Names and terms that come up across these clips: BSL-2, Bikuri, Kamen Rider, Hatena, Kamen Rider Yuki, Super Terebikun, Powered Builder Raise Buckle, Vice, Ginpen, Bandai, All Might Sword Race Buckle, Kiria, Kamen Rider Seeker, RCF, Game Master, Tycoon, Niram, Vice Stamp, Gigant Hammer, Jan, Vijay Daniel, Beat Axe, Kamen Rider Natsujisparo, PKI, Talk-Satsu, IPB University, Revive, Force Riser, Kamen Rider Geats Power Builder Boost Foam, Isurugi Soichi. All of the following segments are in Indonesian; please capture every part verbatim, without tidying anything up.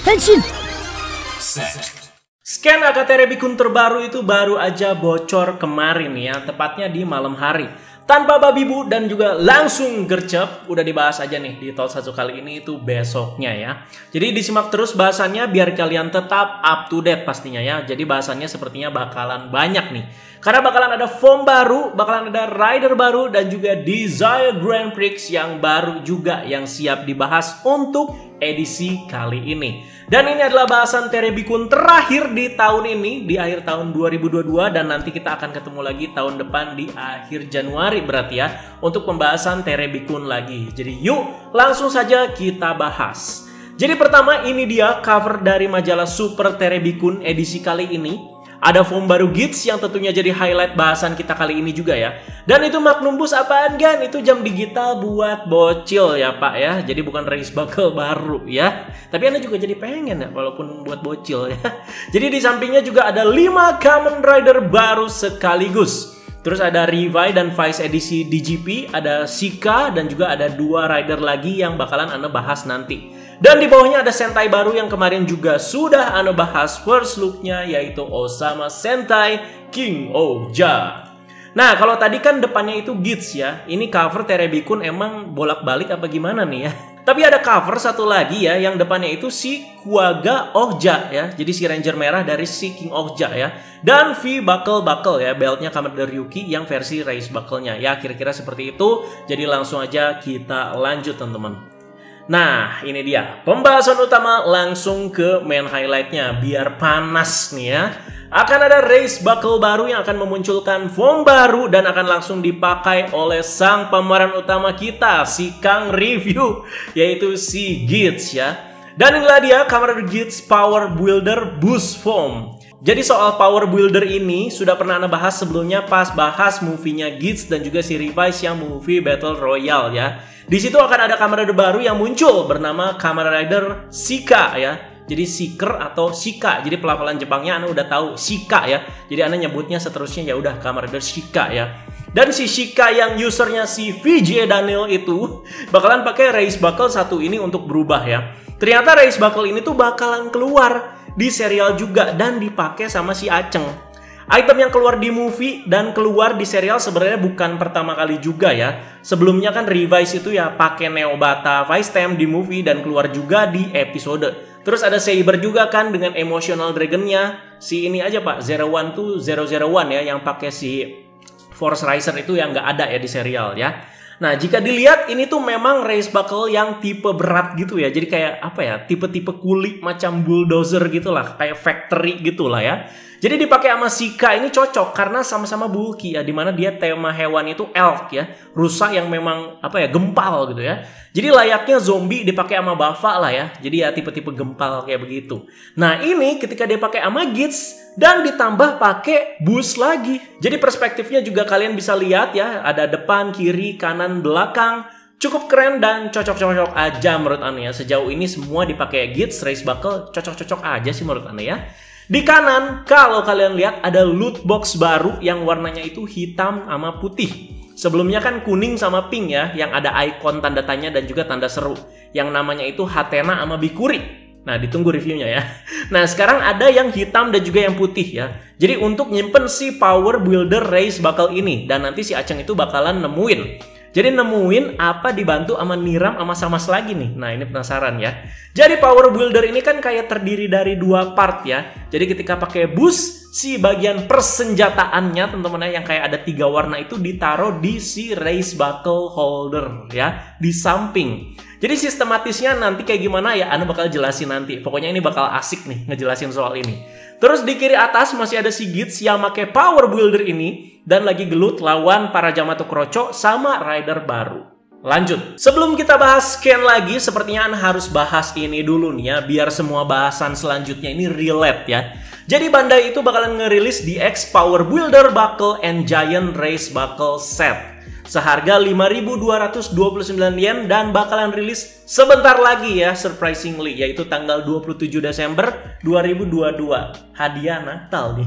Henshin! Set. Scan Aka Terebikun terbaru itu baru aja bocor kemarin ya, tepatnya di malam hari. Tanpa babi bu dan juga langsung gercep, udah dibahas aja nih di Talk-Satsu kali ini itu besoknya ya. Jadi disimak terus bahasannya biar kalian tetap up to date pastinya ya. Jadi bahasannya sepertinya bakalan banyak nih. Karena bakalan ada foam baru, bakalan ada rider baru dan juga Desire Grand Prix yang baru juga yang siap dibahas untuk edisi kali ini. Dan ini adalah bahasan Terebikun terakhir di tahun ini, di akhir tahun dua ribu dua puluh dua, dan nanti kita akan ketemu lagi tahun depan di akhir Januari berarti ya, untuk pembahasan Terebikun lagi. Jadi yuk langsung saja kita bahas. Jadi pertama ini dia cover dari majalah Super Terebikun edisi kali ini. Ada foam baru Geats yang tentunya jadi highlight bahasan kita kali ini juga ya. Dan itu Magnum Boost apaan kan? Itu jam digital buat bocil ya pak ya. Jadi bukan race buckle baru ya. Tapi anda juga jadi pengen ya walaupun buat bocil ya. Jadi di sampingnya juga ada lima Kamen Rider baru sekaligus. Terus ada Revive dan Vice edisi D G P. Ada Sika dan juga ada dua rider lagi yang bakalan anda bahas nanti. Dan di bawahnya ada Sentai baru yang kemarin juga sudah anda bahas first look-nya, yaitu Ohsama Sentai King-Ohger. Nah kalau tadi kan depannya itu Geats ya. Ini cover Terebikun emang bolak-balik apa gimana nih ya. Tapi ada cover satu lagi ya yang depannya itu si Kuwaga Ohger ya. Jadi si Ranger merah dari si King-Ohger ya. Dan V-Buckle Buckle ya, beltnya Kamen Rider Yuki yang versi race buckle-nya. Ya kira-kira seperti itu. Jadi langsung aja kita lanjut teman-teman. Nah ini dia pembahasan utama, langsung ke main highlightnya biar panas nih ya. Akan ada race buckle baru yang akan memunculkan foam baru dan akan langsung dipakai oleh sang pemeran utama kita, si Kang Review, yaitu si Geats ya. Dan inilah dia Kamen Rider Geats Power Builder Boost Foam. Jadi soal Power Builder ini sudah pernah anda bahas sebelumnya pas bahas movie-nya Geats dan juga si Revice yang movie Battle Royale ya. Di situ akan ada Kamen Rider baru yang muncul bernama Kamen Rider Sika ya. Jadi Seeker atau Sika. Jadi pelafalan Jepangnya anda udah tahu Sika ya. Jadi anda nyebutnya seterusnya ya udah Kamen Rider Sika ya. Dan si Sika yang usernya si Vijay Daniel itu bakalan pakai race buckle satu ini untuk berubah ya. Ternyata race buckle ini tuh bakalan keluar di serial juga dan dipakai sama si Aceng. Item yang keluar di movie dan keluar di serial sebenarnya bukan pertama kali juga ya. Sebelumnya kan Revise itu ya pakai Neo Bata Vice Stamp di movie dan keluar juga di episode. Terus ada Saber juga kan dengan emotional dragonnya. Si ini aja pak zero one tuh zero zero one ya yang pakai si Force Riser itu yang nggak ada ya di serial ya. Nah jika dilihat ini tuh memang race buckle yang tipe berat gitu ya. Jadi kayak apa ya, tipe-tipe kuli macam bulldozer gitulah, kayak factory gitulah ya. Jadi dipakai sama Sika ini cocok karena sama-sama bulky ya, dimana dia tema hewan itu elk ya, rusa yang memang apa ya, gempal gitu ya. Jadi layaknya zombie dipakai sama Bava lah ya. Jadi ya tipe-tipe gempal kayak begitu. Nah ini ketika dia pakai sama Geats dan ditambah pakai boost lagi. Jadi perspektifnya juga kalian bisa lihat ya. Ada depan, kiri, kanan, belakang. Cukup keren dan cocok-cocok aja menurut anda ya. Sejauh ini semua dipakai Geats, race buckle, cocok-cocok aja sih menurut anda ya. Di kanan kalau kalian lihat ada loot box baru yang warnanya itu hitam sama putih. Sebelumnya kan kuning sama pink ya. Yang ada ikon tanda tanya dan juga tanda seru. Yang namanya itu Hatena sama Bikuri. Nah ditunggu reviewnya ya. Nah sekarang ada yang hitam dan juga yang putih ya. Jadi untuk nyimpen si Power Builder Race Buckle ini. Dan nanti si Aceng itu bakalan nemuin. Jadi nemuin apa dibantu sama Niram sama Samas lagi nih. Nah ini penasaran ya. Jadi Power Builder ini kan kayak terdiri dari dua part ya. Jadi ketika pakai boost, si bagian persenjataannya teman-teman yang kayak ada tiga warna itu ditaruh di si Race Buckle Holder ya. Di samping. Jadi sistematisnya nanti kayak gimana ya anda bakal jelasin nanti. Pokoknya ini bakal asik nih ngejelasin soal ini. Terus di kiri atas masih ada si Geats yang pakai Power Builder ini. Dan lagi gelut lawan para Yamato Kroco sama rider baru. Lanjut. Sebelum kita bahas scan lagi, sepertinya anda harus bahas ini dulu nih ya. Biar semua bahasan selanjutnya ini relate ya. Jadi Bandai itu bakalan ngerilis D X Power Builder Buckle and Giant Race Buckle Set. Seharga lima ribu dua ratus dua puluh sembilan yen dan bakalan rilis sebentar lagi ya, surprisingly, yaitu tanggal dua puluh tujuh Desember dua ribu dua puluh dua. Hadiah Natal nih.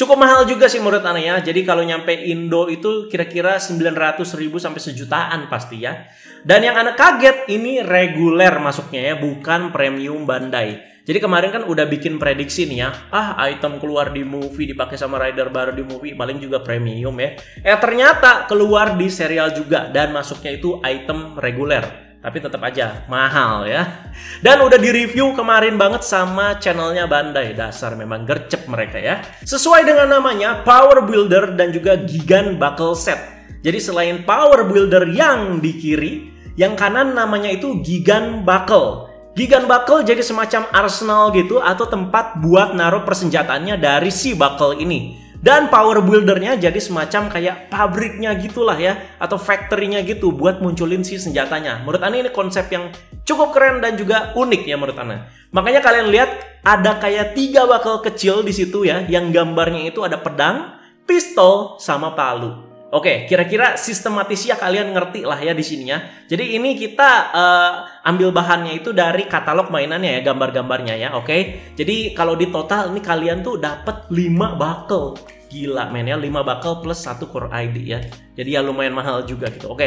Cukup mahal juga sih menurut anda ya. Jadi kalau nyampe Indo itu kira-kira sembilan ratus ribu sampai sejutaan pasti ya. Dan yang anda kaget ini reguler masuknya ya, bukan premium Bandai. Jadi kemarin kan udah bikin prediksi nih ya, ah item keluar di movie dipakai sama rider baru di movie paling juga premium ya. Eh ternyata keluar di serial juga dan masuknya itu item reguler. Tapi tetap aja mahal ya. Dan udah direview kemarin banget sama channelnya Bandai. Dasar memang gercep mereka ya. Sesuai dengan namanya, Power Builder dan juga Gigant Buckle Set. Jadi selain Power Builder yang di kiri, yang kanan namanya itu Gigant Buckle. Gigant Buckle jadi semacam arsenal gitu atau tempat buat naruh persenjataannya dari si Buckle ini. Dan power buildernya jadi semacam kayak pabriknya gitulah ya, atau factory-nya gitu buat munculin si senjatanya. Menurut Ana ini konsep yang cukup keren dan juga unik ya menurut Ana. Makanya kalian lihat ada kayak tiga buckle kecil di situ ya, yang gambarnya itu ada pedang, pistol, sama palu. Oke, kira-kira sistematisnya kalian ngerti lah ya di sini ya. Jadi ini kita uh, ambil bahannya itu dari katalog mainannya ya, gambar-gambarnya ya, oke. Jadi kalau di total ini kalian tuh dapat lima buckle. Gila men ya, lima buckle plus satu core I D ya. Jadi ya lumayan mahal juga gitu, oke.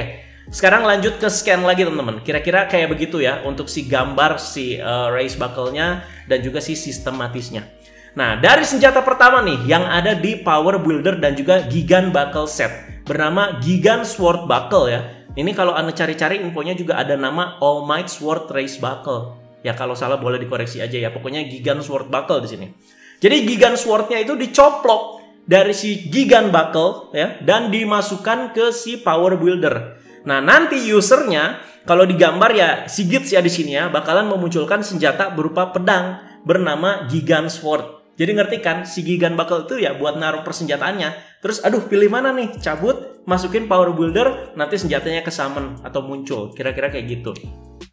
Sekarang lanjut ke scan lagi teman-teman. Kira-kira kayak begitu ya untuk si gambar si uh, race buckle-nya dan juga si sistematisnya. Nah, dari senjata pertama nih yang ada di Power Builder dan juga Gigant Buckle Set, bernama Gigant Sword Buckle ya. Ini kalau Anda cari-cari infonya juga ada nama All Might Sword Race Buckle. Ya kalau salah boleh dikoreksi aja ya. Pokoknya Gigant Sword Buckle di sini. Jadi Gigant Sword-nya itu dicoplok dari si Gigant Buckle ya dan dimasukkan ke si Power Builder. Nah, nanti usernya kalau digambar ya si Gits ya di sini ya bakalan memunculkan senjata berupa pedang bernama Gigant Sword. Jadi ngerti kan, si Gigant Buckle itu ya buat naruh persenjataannya. Terus aduh pilih mana nih, cabut, masukin power builder, nanti senjatanya ke summon atau muncul. Kira-kira kayak gitu.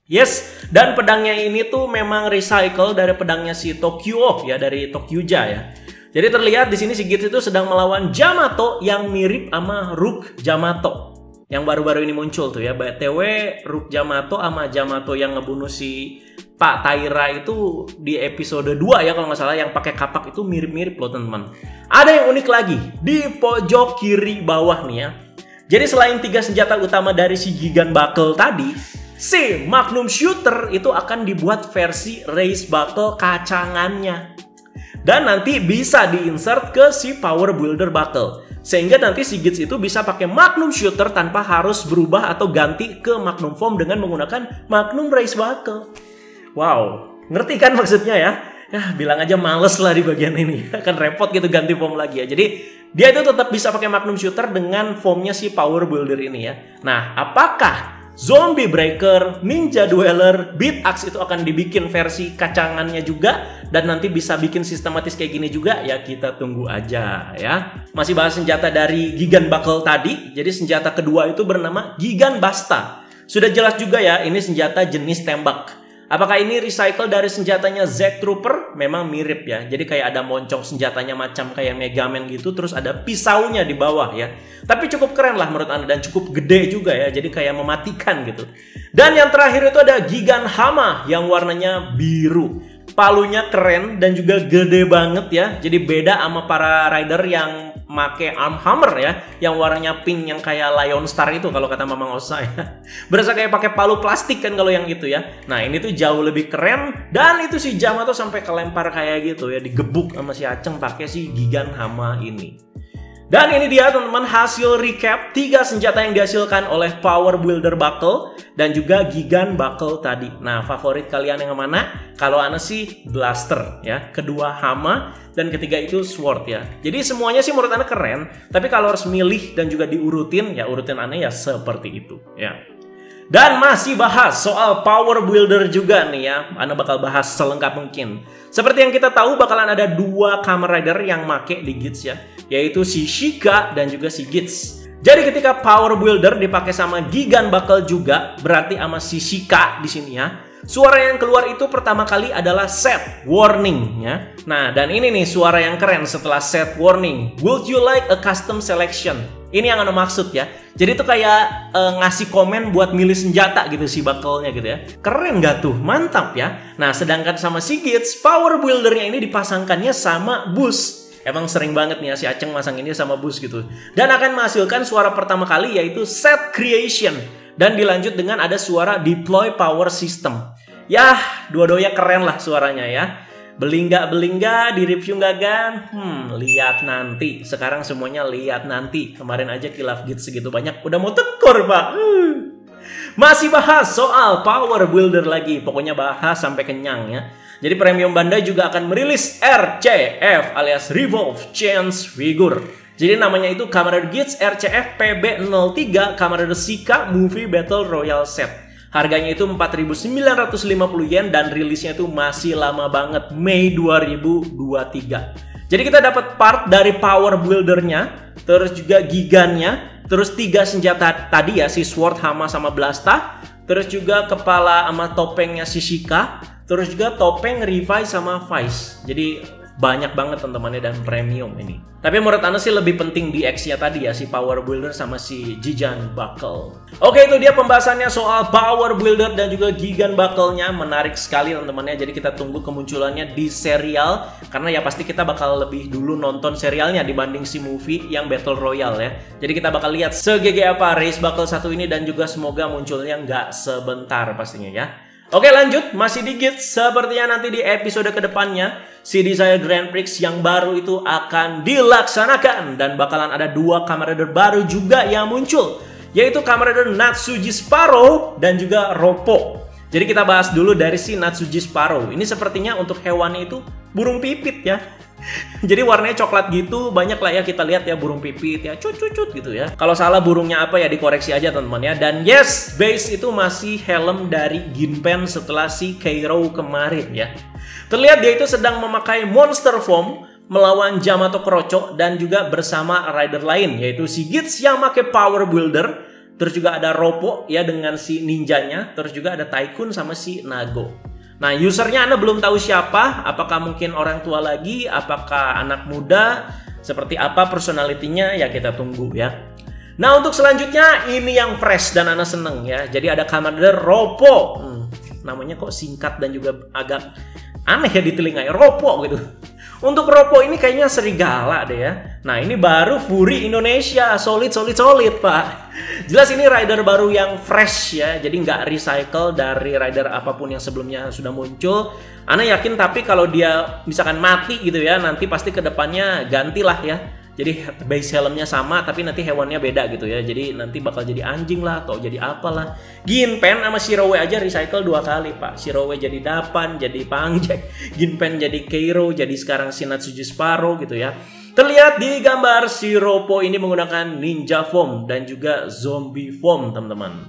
Yes, dan pedangnya ini tuh memang recycle dari pedangnya si Tokyo ya, dari Tokyoja ya. Jadi terlihat di sini si Gits itu sedang melawan Yamato yang mirip sama Ruk Yamato. Yang baru-baru ini muncul tuh ya, B T W Ruk Yamato sama Yamato yang ngebunuh si Pak Taira itu di episode dua ya kalau nggak salah, yang pakai kapak itu mirip-mirip loh teman-teman. Ada yang unik lagi di pojok kiri bawah nih ya. Jadi selain tiga senjata utama dari si Gigant Buckle tadi, si Magnum Shooter itu akan dibuat versi Race Buckle kacangannya. Dan nanti bisa diinsert ke si Power Builder Buckle. Sehingga nanti si Gits itu bisa pakai Magnum Shooter tanpa harus berubah atau ganti ke Magnum Foam dengan menggunakan Magnum Race Buckle. Wow, ngerti kan maksudnya ya? Ya, bilang aja males lah di bagian ini. Kan repot gitu ganti form lagi ya. Jadi, dia itu tetap bisa pakai Magnum Shooter dengan formnya si Power Builder ini ya. Nah, apakah Zombie Breaker, Ninja Dweller, Beat Axe itu akan dibikin versi kacangannya juga? Dan nanti bisa bikin sistematis kayak gini juga? Ya, kita tunggu aja ya. Masih bahas senjata dari Gigant Buckle tadi. Jadi, senjata kedua itu bernama Gigant Basta. Sudah jelas juga ya, ini senjata jenis tembak. Apakah ini recycle dari senjatanya Z Trooper? Memang mirip ya. Jadi kayak ada moncong senjatanya macam kayak Mega Man gitu. Terus ada pisaunya di bawah ya. Tapi cukup keren lah menurut Anda. Dan cukup gede juga ya. Jadi kayak mematikan gitu. Dan yang terakhir itu ada Gigant Hammer yang warnanya biru. Palunya keren dan juga gede banget ya. Jadi beda sama para rider yang make arm hammer ya, yang warnanya pink yang kayak Lion Star itu kalau kata Mamang Osa ya. Berasa kayak pakai palu plastik kan kalau yang itu ya. Nah, ini tuh jauh lebih keren dan itu si Yamato sampai kelempar kayak gitu ya, digebuk sama si Aceng pakai si Gigant Hammer ini. Dan ini dia teman-teman hasil recap tiga senjata yang dihasilkan oleh Power Builder Buckle dan juga Gigant Buckle tadi. Nah, favorit kalian yang mana? Kalau Ana sih Blaster ya, kedua Hama, dan ketiga itu Sword ya. Jadi semuanya sih menurut Ana keren, tapi kalau harus milih dan juga diurutin, ya urutin Ana ya seperti itu ya. Dan masih bahas soal Power Builder juga nih ya. Ana bakal bahas selengkap mungkin. Seperti yang kita tahu bakalan ada dua Kamen Rider yang make di Gits ya. Yaitu si Sika dan juga si Gits. Jadi ketika Power Builder dipakai sama Gigant Buckle juga, berarti sama si Sika di sini ya. Suara yang keluar itu pertama kali adalah set warning ya. Nah, dan ini nih suara yang keren setelah set warning. Would you like a custom selection? Ini yang Ana maksud ya. Jadi itu kayak e, ngasih komen buat milih senjata gitu si buckle-nya gitu ya. Keren gak tuh? Mantap ya. Nah sedangkan sama si Gits, power builder-nya ini dipasangkannya sama boost. Emang sering banget nih ya si Aceng masang ini sama boost gitu. Dan akan menghasilkan suara pertama kali yaitu set creation. Dan dilanjut dengan ada suara deploy power system. Yah, dua-duanya keren lah suaranya ya. Beli nggak, beli nggak, di review nggak kan? Hmm, lihat nanti. Sekarang semuanya lihat nanti. Kemarin aja kilaf Geats segitu banyak, udah mau tekor, Pak. Hmm. Masih bahas soal Power Builder lagi. Pokoknya bahas sampai kenyang ya. Jadi Premium Bandai juga akan merilis R C F alias Revolve Chance Figure. Jadi namanya itu Kamen Rider Geats R C F P B nol tiga Kamen Rider Sika Movie Battle Royale Set. Harganya itu empat ribu sembilan ratus lima puluh yen dan rilisnya itu masih lama banget, Mei dua ribu dua puluh tiga. Jadi kita dapat part dari Power Builder-nya, terus juga gigannya, terus tiga senjata tadi ya, si Sword, Hama, sama Blasta, terus juga kepala sama topengnya si Sika, terus juga topeng Revive sama Vice. Jadi banyak banget teman-temannya dan premium ini. Tapi menurut Anda sih lebih penting di X-nya tadi ya, si Power Builder sama si Gigant Buckle. Oke, itu dia pembahasannya soal Power Builder dan juga Gigant Buckle-nya. Menarik sekali teman-temannya. Jadi kita tunggu kemunculannya di serial. Karena ya pasti kita bakal lebih dulu nonton serialnya dibanding si movie yang Battle Royale ya. Jadi kita bakal lihat se-G G apa race Buckle satu ini. Dan juga semoga munculnya nggak sebentar pastinya ya. Oke, lanjut, masih dikit. Sepertinya nanti di episode kedepannya si Desire Grand Prix yang baru itu akan dilaksanakan. Dan bakalan ada dua Kamen Rider baru juga yang muncul, yaitu Kamen Rider Natsujisparo dan juga Lopo. Jadi kita bahas dulu dari si Natsujisparo. Ini sepertinya untuk hewannya itu burung pipit ya. Jadi warnanya coklat gitu, banyak lah ya kita lihat ya, burung pipit ya, cut-cut gitu ya. Kalau salah burungnya apa ya dikoreksi aja teman-teman ya. Dan yes, base itu masih helm dari Ginpen setelah si Kairo kemarin ya. Terlihat dia itu sedang memakai monster form melawan Yamato Kroco dan juga bersama rider lain, yaitu si Geats yang pakai Power Builder, terus juga ada Lopo ya dengan si ninjanya, terus juga ada Tycoon sama si Nago. Nah, usernya Anda belum tahu siapa, apakah mungkin orang tua lagi, apakah anak muda, seperti apa personalitinya, ya kita tunggu ya. Nah, untuk selanjutnya ini yang fresh dan Anda seneng ya. Jadi ada Kamen Rider Lopo. Hmm, namanya kok singkat dan juga agak aneh ya di telinga ya, Lopo gitu. Untuk Lopo ini kayaknya serigala deh ya. Nah, ini baru Fury Indonesia, solid solid solid Pak. Jelas ini rider baru yang fresh ya, jadi nggak recycle dari rider apapun yang sebelumnya sudah muncul. Ana yakin tapi kalau dia misalkan mati gitu ya, nanti pasti kedepannya gantilah ya. Jadi base helmnya sama tapi nanti hewannya beda gitu ya. Jadi nanti bakal jadi anjing lah atau jadi apalah. Ginpen sama Shirowe aja recycle dua kali Pak. Shirowe jadi Dapan, jadi Pangjek. Ginpen jadi Keiro, jadi sekarang si Natsujisparo gitu ya. Terlihat di gambar si Lopo ini menggunakan ninja form dan juga zombie form teman-teman.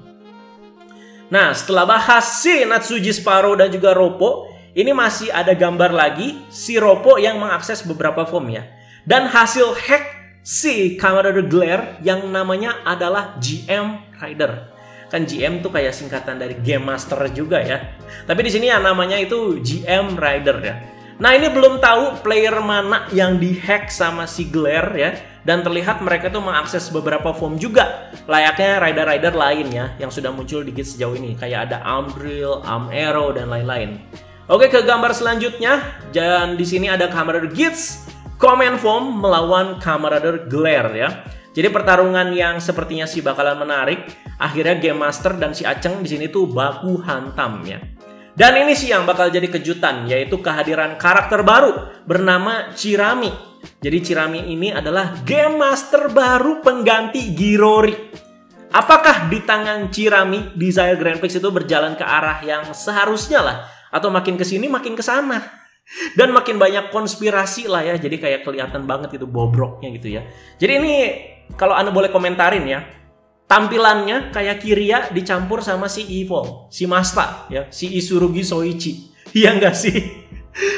Nah, setelah bahas si Natsujisparo dan juga Lopo, ini masih ada gambar lagi si Lopo yang mengakses beberapa form ya. Dan hasil hack si Kamen Rider Glare yang namanya adalah G M Rider. Kan G M tuh kayak singkatan dari Game Master juga ya. Tapi di sini ya namanya itu G M Rider ya. Nah, ini belum tahu player mana yang dihack sama si Glare ya. Dan terlihat mereka tuh mengakses beberapa form juga. Layaknya rider-rider lain ya yang sudah muncul di Geats sejauh ini. Kayak ada Arm Drill, Arm Arrow, dan lain-lain. Oke, ke gambar selanjutnya. Dan di sini ada Kamen Rider Geats Command Form melawan Kamen Rider Glare ya. Jadi pertarungan yang sepertinya sih bakalan menarik. Akhirnya Game Master dan si Aceng di sini tuh baku hantam ya. Dan ini sih yang bakal jadi kejutan, yaitu kehadiran karakter baru bernama Chirami. Jadi Chirami ini adalah Game Master baru pengganti Girori. Apakah di tangan Chirami Desire Grand Prix itu berjalan ke arah yang seharusnya lah, atau makin kesini makin kesana? Dan makin banyak konspirasi lah ya. Jadi kayak kelihatan banget itu bobroknya gitu ya. Jadi ini kalau Anda boleh komentarin ya, tampilannya kayak Kiria dicampur sama si Evil, si Masta ya, si Isurugi Soichi. Iya nggak sih?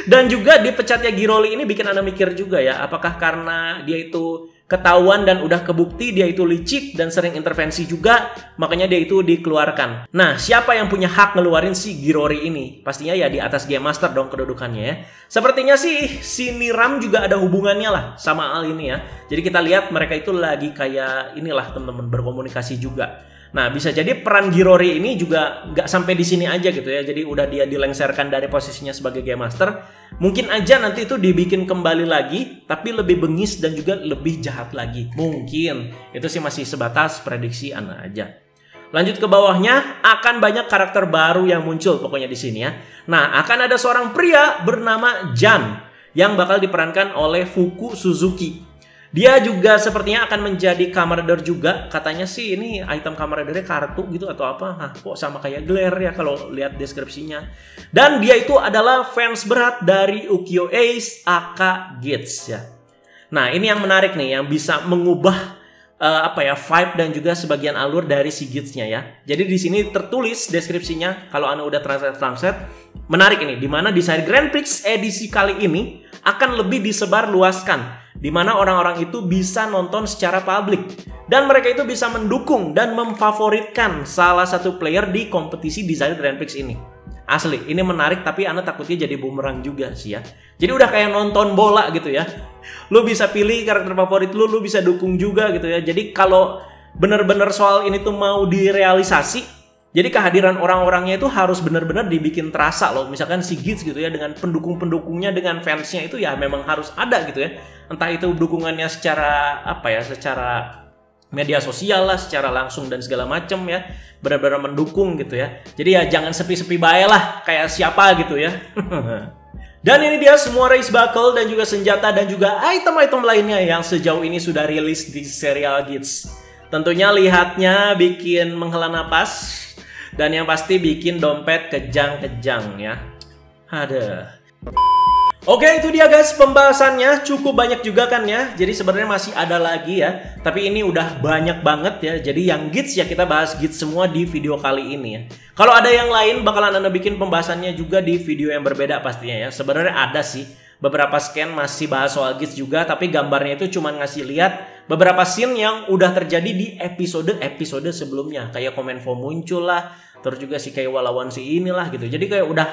Dan juga dipecatnya Girori ini bikin Anda mikir juga ya, apakah karena dia itu ketahuan dan udah kebukti dia itu licik dan sering intervensi juga, makanya dia itu dikeluarkan. Nah, siapa yang punya hak ngeluarin si Girori ini? Pastinya ya di atas Game Master dong kedudukannya ya. Sepertinya sih si Niram juga ada hubungannya lah sama hal ini ya. Jadi kita lihat mereka itu lagi kayak inilah teman-teman, berkomunikasi juga. Nah, bisa jadi peran Girori ini juga nggak sampai di sini aja gitu ya. Jadi udah dia dilengserkan dari posisinya sebagai Game Master. Mungkin aja nanti itu dibikin kembali lagi, tapi lebih bengis dan juga lebih jahat lagi. Mungkin. Itu sih masih sebatas prediksi Anda aja. Lanjut ke bawahnya, akan banyak karakter baru yang muncul pokoknya di sini ya. Nah, akan ada seorang pria bernama Jan yang bakal diperankan oleh Fuku Suzuki. Dia juga sepertinya akan menjadi Kamen Rider juga. Katanya sih ini item Kamen Ridernya kartu gitu atau apa. Hah, kok sama kayak Glare ya kalau lihat deskripsinya. Dan dia itu adalah fans berat dari Ukyo Ace aka Gates ya. Nah, ini yang menarik nih yang bisa mengubah Uh, apa ya vibe dan juga sebagian alur dari si Gates-nya ya. Jadi di sini tertulis deskripsinya kalau Anda udah translate translate menarik ini, dimana Desire Grand Prix edisi kali ini akan lebih disebar luaskan, dimana orang-orang itu bisa nonton secara publik dan mereka itu bisa mendukung dan memfavoritkan salah satu player di kompetisi Desire Grand Prix ini. Asli, ini menarik tapi Anda takutnya jadi bumerang juga sih ya. Jadi udah kayak nonton bola gitu ya. Lu bisa pilih karakter favorit lu, lu bisa dukung juga gitu ya. Jadi kalau bener-bener soal ini tuh mau direalisasi, jadi kehadiran orang-orangnya itu harus bener-bener dibikin terasa loh. Misalkan si Gates gitu ya, dengan pendukung-pendukungnya, dengan fansnya itu ya memang harus ada gitu ya. Entah itu dukungannya secara apa ya, secara media sosial lah, secara langsung dan segala macam ya, benar-benar mendukung gitu ya. Jadi ya jangan sepi-sepi bae lah kayak siapa gitu ya. Dan ini dia semua race buckle dan juga senjata dan juga item-item lainnya yang sejauh ini sudah rilis di serial Geats. Tentunya lihatnya bikin menghela napas dan yang pasti bikin dompet kejang-kejang ya. Ada. Oke, itu dia guys pembahasannya, cukup banyak juga kan ya. Jadi sebenarnya masih ada lagi ya, tapi ini udah banyak banget ya. Jadi yang Geats ya kita bahas Geats semua di video kali ini ya. Kalau ada yang lain bakalan Anda bikin pembahasannya juga di video yang berbeda pastinya ya. Sebenarnya ada sih beberapa scan masih bahas soal Geats juga, tapi gambarnya itu cuma ngasih lihat beberapa scene yang udah terjadi di episode-episode sebelumnya. Kayak Komenfo muncul lah, terus juga si Keiwa lawan si inilah gitu. Jadi kayak udah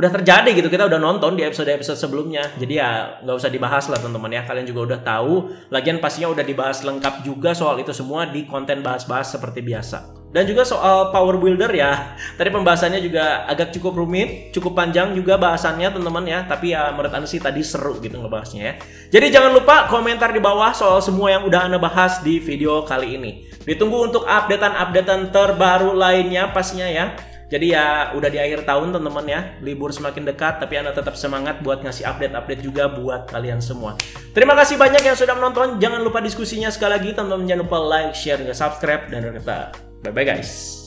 Udah terjadi gitu, kita udah nonton di episode-episode sebelumnya. Jadi ya nggak usah dibahas lah teman-teman ya. Kalian juga udah tahu. Lagian pastinya udah dibahas lengkap juga soal itu semua di konten bahas-bahas seperti biasa. Dan juga soal power builder ya. Tadi pembahasannya juga agak cukup rumit, cukup panjang juga bahasannya teman-teman ya. Tapi ya menurut Anda sih tadi seru gitu ngebahasnya ya. Jadi jangan lupa komentar di bawah soal semua yang udah Anda bahas di video kali ini. Ditunggu untuk updatean-updatean terbaru lainnya pastinya ya. Jadi ya udah di akhir tahun teman-teman ya, libur semakin dekat tapi Anda tetap semangat buat ngasih update-update juga buat kalian semua. Terima kasih banyak yang sudah menonton, jangan lupa diskusinya sekali lagi teman-teman, jangan lupa like, share, dan subscribe, dan kita bye-bye guys.